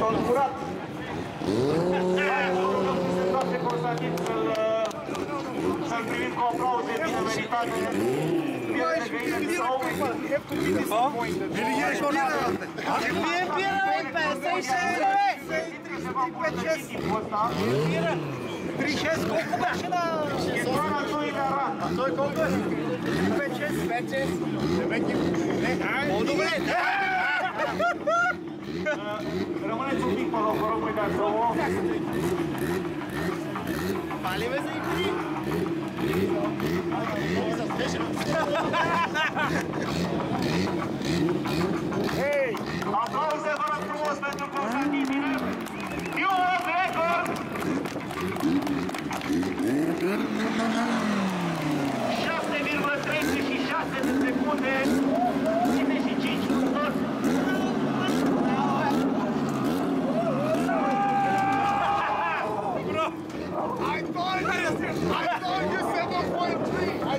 s-au încurat. Hai acolo, domnul Sătoase Constantin, să-l primim cu aplauze bineveritate. Bine regăiți sau... Biliești o nată! Mie piră pe să-i șerăveți! Trișesc cu bucășină! E doar a doilea rand! A doi congări! Pecesc! Pecesc! O dublet! Rămâneți un pic pe loc, vă rog, uitați-o! Palime să-i pui! Hei! Aplauze, vă rog frumos, pentru Constantin Minev! You are the record! 7,36 de secunde, 55 punctori. Bro, I told you! I told you 7.3! I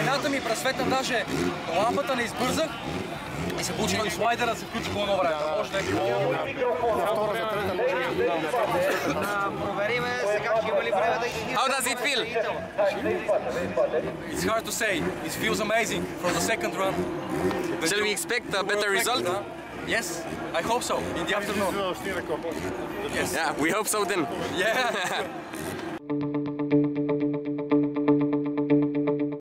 Едната ми пресветна даже лампата, не избързах. И се получи на слайдера, се включи по едно време. Проверим сега, ще има ли време да ги... How does it feel? It's hard to say. It feels amazing from the second run. Shall we expect a better result? Yes, I hope so, in the afternoon. Yes. Yeah, we hope so then. Yeah.